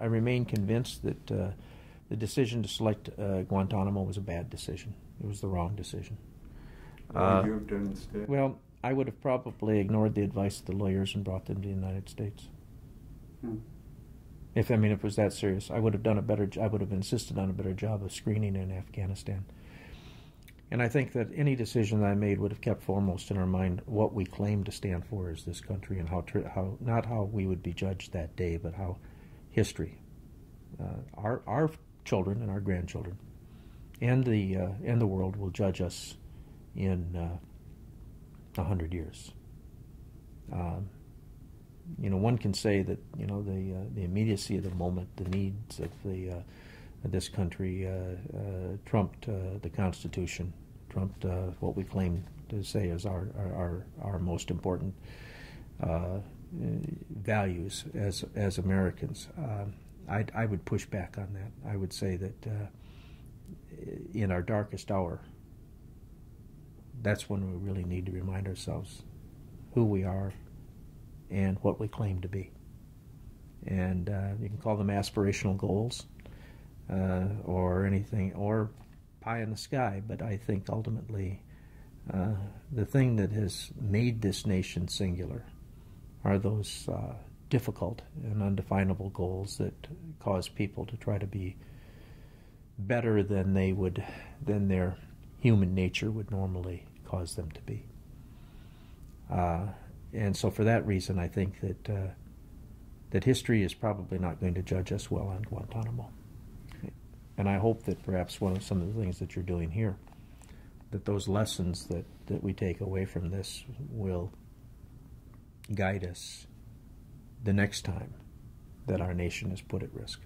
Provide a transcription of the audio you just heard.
I remain convinced that the decision to select Guantanamo was a bad decision. It was the wrong decision. What would you have done instead? Well, I would have probably ignored the advice of the lawyers and brought them to the United States. Hmm. If it was that serious, I would have done a better. I would have insisted on a better job of screening in Afghanistan. And I think that any decision that I made would have kept foremost in our mind what we claim to stand for as this country, and how not how we would be judged that day, but how history, our children and our grandchildren, and the world will judge us in 100 years. One can say that the immediacy of the moment, the needs of the this country trumped the Constitution, trumped what we claim to say is our most important values as Americans. I would push back on that. I would say that in our darkest hour, that's when we really need to remind ourselves who we are and what we claim to be. And you can call them aspirational goals or anything, or pie in the sky, but I think ultimately the thing that has made this nation singular are those difficult and undefinable goals that cause people to try to be better than they would, than their human nature would normally cause them to be. And so for that reason, I think that that history is probably not going to judge us well on Guantanamo. And I hope that perhaps some of the things that you're doing here, that those lessons that we take away from this will guide us the next time that our nation is put at risk.